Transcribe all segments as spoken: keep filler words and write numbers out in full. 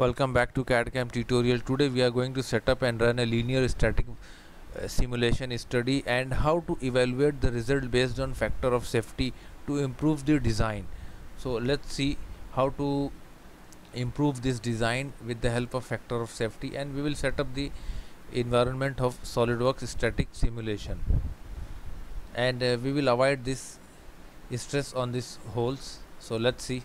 Welcome back to C A D C A M tutorial. Today we are going to set up and run a linear static uh, simulation study and how to evaluate the result based on factor of safety to improve the design. So let's see how to improve this design with the help of factor of safety, and we will set up the environment of SOLIDWORKS static simulation, and uh, we will avoid this stress on these holes. So let's see.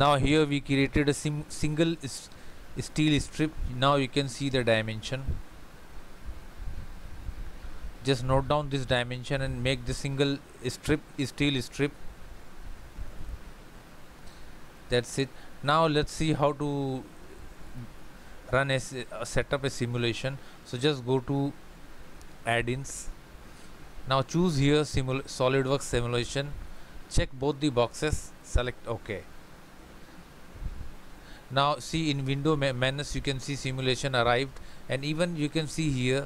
Now here we created a sim single steel strip. Now you can see the dimension. Just note down this dimension and make the single strip steel strip. That's it. Now let's see how to run a, a set up a simulation. So just go to add-ins. Now choose here SolidWorks simulation. Check both the boxes. Select OK. Now see in window menus you can see simulation arrived, and even you can see here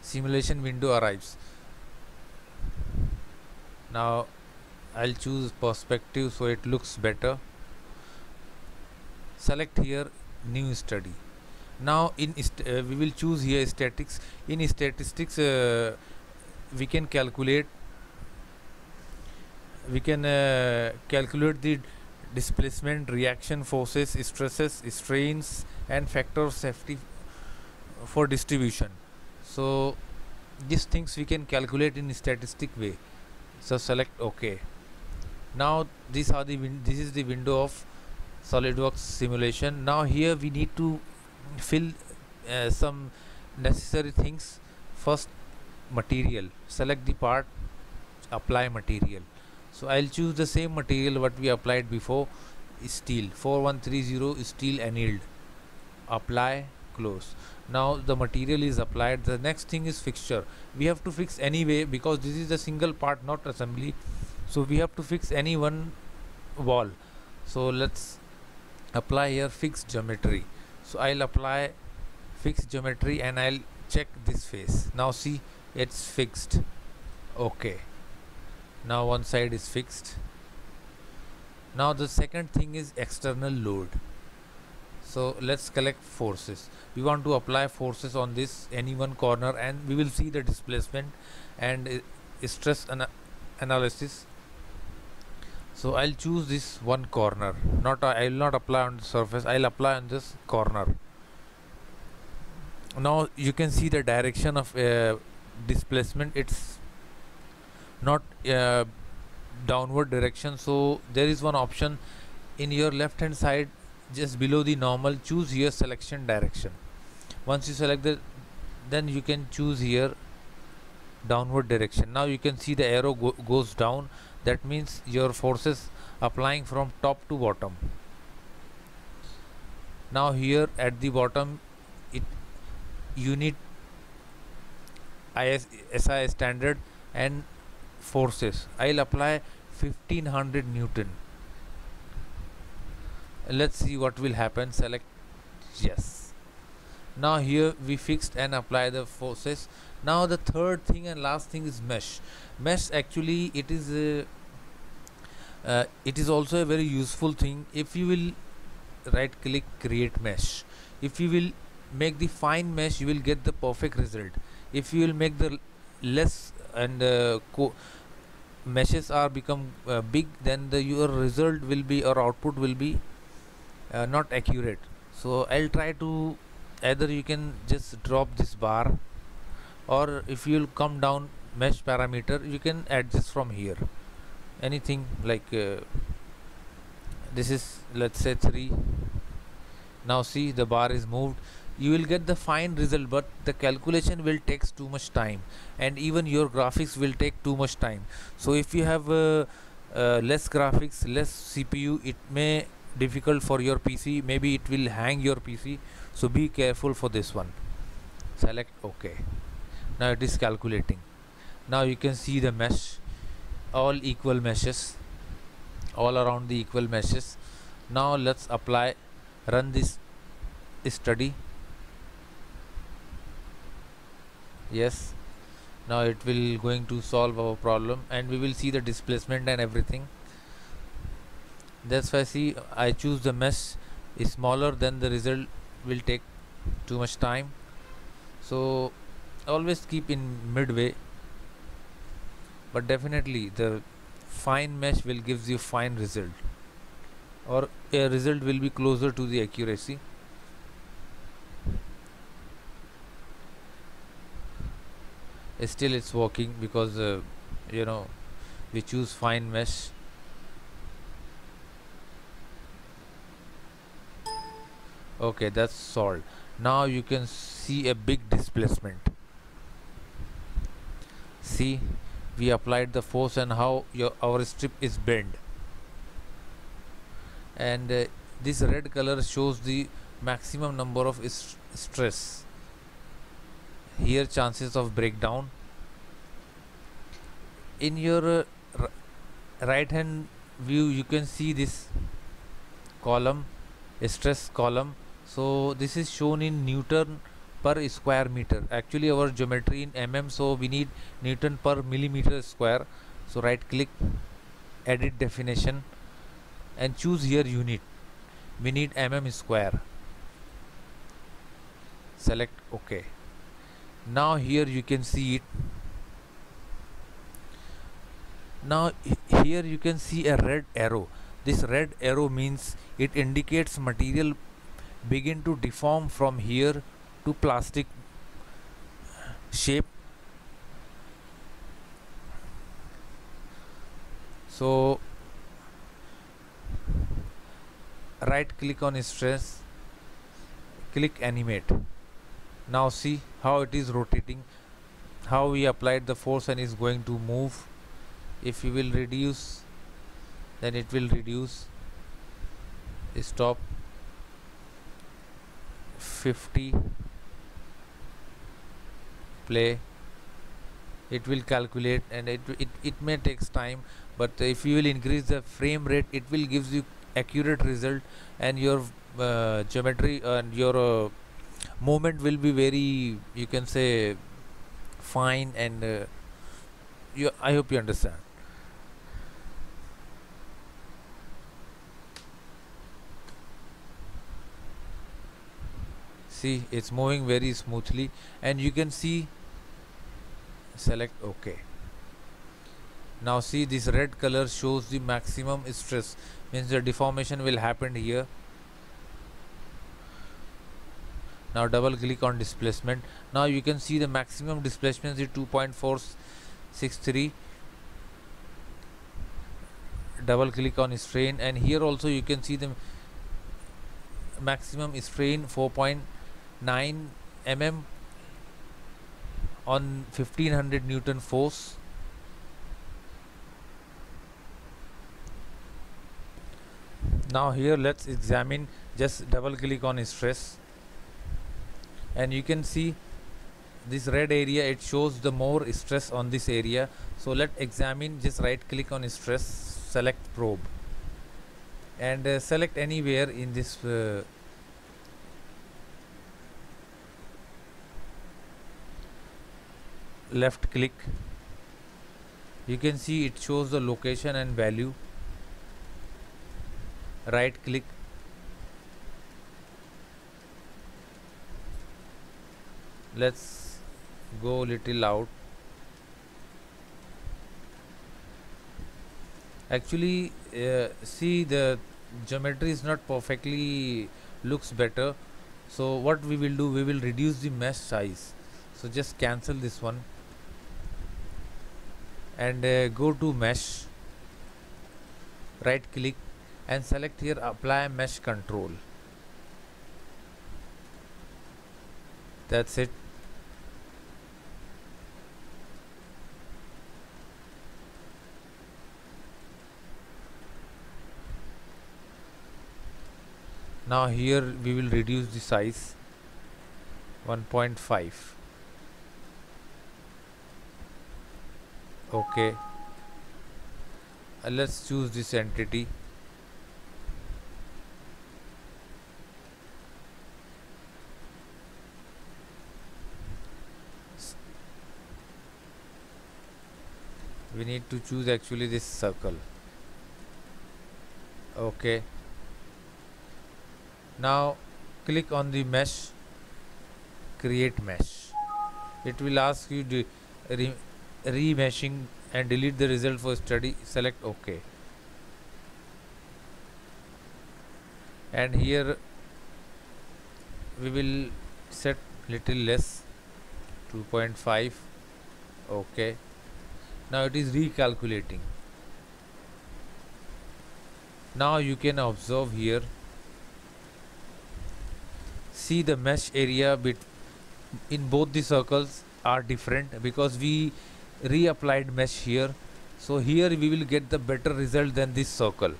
simulation window arrives. Now I'll choose perspective so it looks better. Select here new study. Now in st uh, we will choose here statistics. In statistics uh, we can calculate we can uh, calculate the displacement, reaction forces, stresses, strains, and factor of safety for distribution. So these things we can calculate in a statistic way. So select OK. Now these are the win this is the window of SolidWorks simulation. Now here we need to fill uh, some necessary things. First, material. Select the part, apply material. So I'll choose the same material what we applied before, steel four one three zero steel annealed. Apply, close. Now the material is applied. The next thing is fixture. We have to fix anyway because this is a single part, not assembly. So we have to fix any one wall. So let's apply here fixed geometry. So I'll apply fixed geometry and I'll check this face. Now see, it's fixed. Okay. Now one side is fixed. Now the second thing is external load. So let's collect forces. We want to apply forces on this any one corner, and we will see the displacement and uh, stress ana analysis. So I'll choose this one corner. Not uh, I'll not apply on the surface. I'll apply on this corner. Now you can see the direction of uh, displacement. It's not uh, downward direction. So there is one option in your left hand side just below the normal. Choose here selection direction. Once you select the, then you can choose here downward direction. Now you can see the arrow go goes down. That means your forces applying from top to bottom. Now here at the bottom it you need S I standard and forces. I'll apply fifteen hundred Newton. Let's see what will happen. Select yes. Now here we fixed and apply the forces. Now the third thing and last thing is mesh. Mesh actually it is a, uh, it is also a very useful thing. If you will right click create mesh, if you will make the fine mesh you will get the perfect result. If you will make the less and uh, co meshes are become uh, big, then the your result will be or output will be uh, not accurate. So I'll try to either you can just drop this bar, or if you'll come down mesh parameter you can adjust from here anything like uh, this is let's say three. Now see the bar is moved. You will get the fine result, but the calculation will takes too much time, and even your graphics will take too much time. So if you have uh, uh, less graphics, less C P U, it may difficult for your P C. Maybe it will hang your P C. So be careful for this one. Select OK. Now it is calculating. Now you can see the mesh, all equal meshes, all around the equal meshes. Now let's apply, run this study. Yes, now it will going to solve our problem, and we will see the displacement and everything. That's why, see, I choose the mesh is smaller, then the result will take too much time. So always keep in midway, but definitely the fine mesh will gives you fine result, or a result will be closer to the accuracy. Still it's working because uh, you know, we choose fine mesh. Okay, that's solved. Now you can see a big displacement. See, we applied the force and how your our strip is bent, and uh, this red color shows the maximum number of st stress here, chances of breakdown. In your uh, right hand view you can see this column, a stress column. So this is shown in Newton per square meter. Actually our geometry in mm, so we need Newton per millimeter square. So right click, edit definition, and choose here unit. We need mm square. Select OK. Now here you can see it. Now here you can see a red arrow. This red arrow means it indicates material begin to deform from here to plastic shape. So right click on stress, click animate. Now see how it is rotating, how we applied the force and is going to move. If you will reduce, then it will reduce. Stop. Fifty. Play. It will calculate, and it, it it may takes time, but if you will increase the frame rate, it will gives you accurate result, and your uh, geometry and your uh, movement will be very, you can say, fine, and uh, you, I hope you understand. See, it's moving very smoothly, and you can see, select OK. Now see, this red color shows the maximum stress, means the deformation will happen here. Now double click on displacement. Now you can see the maximum displacement is two point four six three. Double click on strain, and here also you can see the maximum strain four point nine millimeters on fifteen hundred Newton force. Now here let's examine, just double click on stress. And you can see this red area, it shows the more stress on this area. So let's examine, just right click on stress, select probe, and uh, select anywhere in this uh, left click. You can see it shows the location and value. Right click, let's go little loud. Actually uh, see, the geometry is not perfectly looks better. So what we will do, we will reduce the mesh size. So just cancel this one and uh, go to mesh, right click, and select here apply mesh control. That's it. Now here we will reduce the size one point five. Okay, uh, let's choose this entity. We need to choose actually this circle. Okay, now click on the mesh, create mesh. It will ask you to re remeshing and delete the result for study. Select OK, and here we will set little less, two point five. OK, now it is recalculating. Now you can observe here, see the mesh area bit in both the circles are different because we reapplied mesh here. So here we will get the better result than this circle.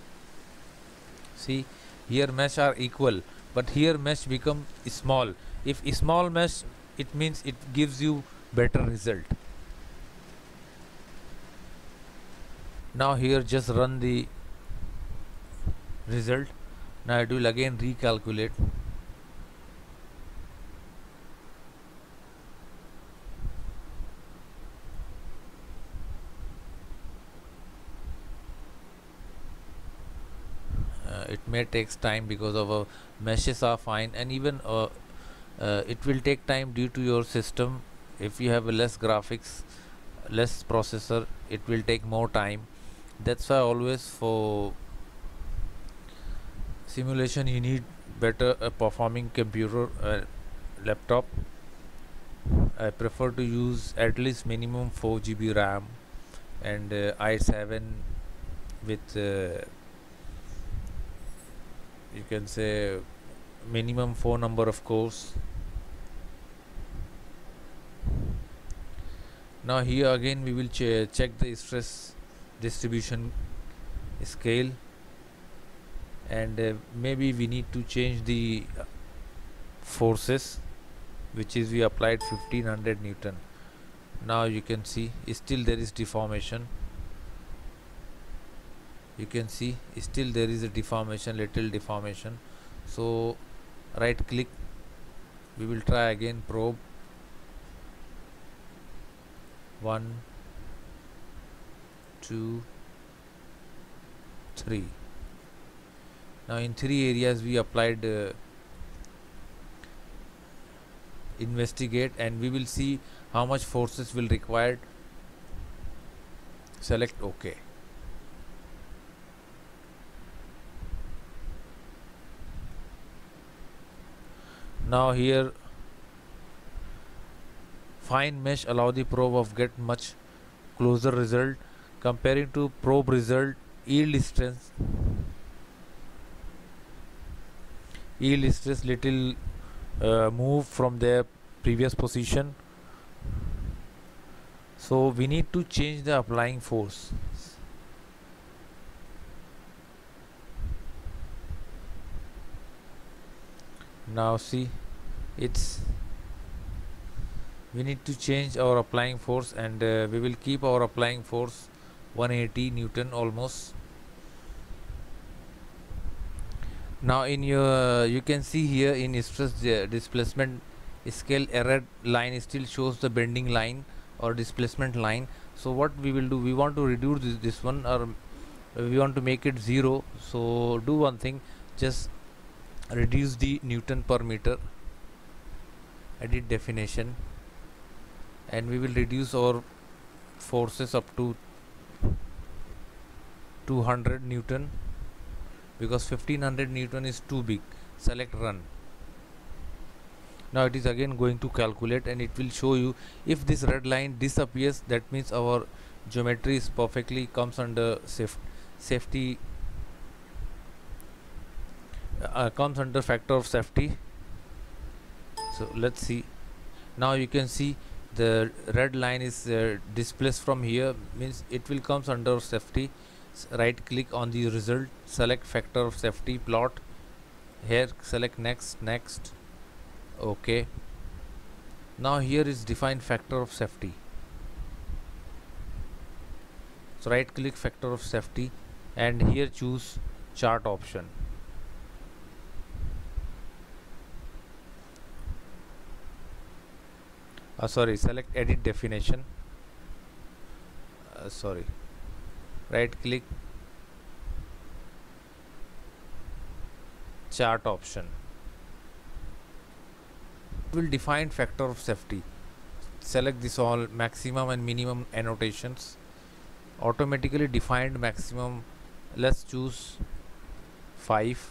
See, here mesh are equal, but here mesh become small. If small mesh, it means it gives you better result. Now here just run the result. Now it will again recalculate. Uh, it may take time because of uh, meshes are fine, and even uh, uh, it will take time due to your system. If you have uh, less graphics, less processor, it will take more time. That's why always for simulation you need better uh, performing computer, uh, laptop. I prefer to use at least minimum four G B RAM and uh, i seven with uh, you can say minimum four number of cores. Now here again we will ch check the stress distribution scale, and uh, maybe we need to change the forces, which is we applied fifteen hundred newton. Now you can see still there is deformation. You can see still there is a deformation, little deformation. So right click, we will try again probe, one two three. Now in three areas we applied uh, investigate, and we will see how much forces will required. Select OK. Now here fine mesh allow the probe of get much closer result comparing to probe result. Yield strength, yield stress little uh, move from their previous position, so we need to change the applying force. Now see, it's we need to change our applying force, and uh, we will keep our applying force one eighty newton almost. Now in your you can see here in stress displacement scale, error line still shows the bending line or displacement line. So what we will do, we want to reduce this, this one, or we want to make it zero. So do one thing, just reduce the newton per meter, edit definition, and we will reduce our forces up to two hundred newton, because fifteen hundred newton is too big. Select run. Now it is again going to calculate, and it will show you if this red line disappears, that means our geometry is perfectly comes under safe, safety uh, comes under factor of safety. So let's see. Now you can see the red line is uh, displaced from here, means it will comes under safety. Right click on the result, select factor of safety, plot here, select next, next, OK. Now here is defined factor of safety. So right click factor of safety, and here choose chart option. Uh, sorry, select edit definition. Uh, sorry. Right click, chart option. We will define factor of safety. Select this all maximum and minimum annotations. Automatically defined maximum, let's choose five.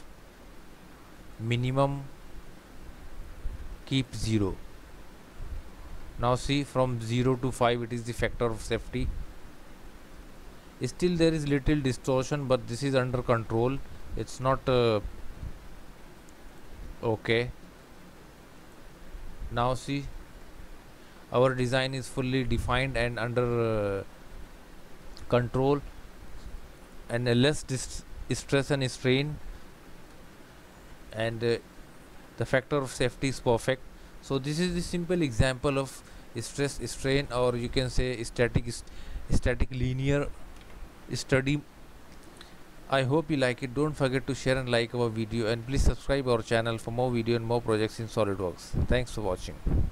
Minimum, keep zero. Now see, from zero to five it is the factor of safety. Still there is little distortion, but this is under control. It's not uh, okay. Now see, our design is fully defined and under uh, control, and uh, less stress and strain, and uh, the factor of safety is perfect. So this is the simple example of stress strain, or you can say static static linear study. I hope you like it. Don't forget to share and like our video, and please subscribe our channel for more video and more projects in SolidWorks. Thanks for watching.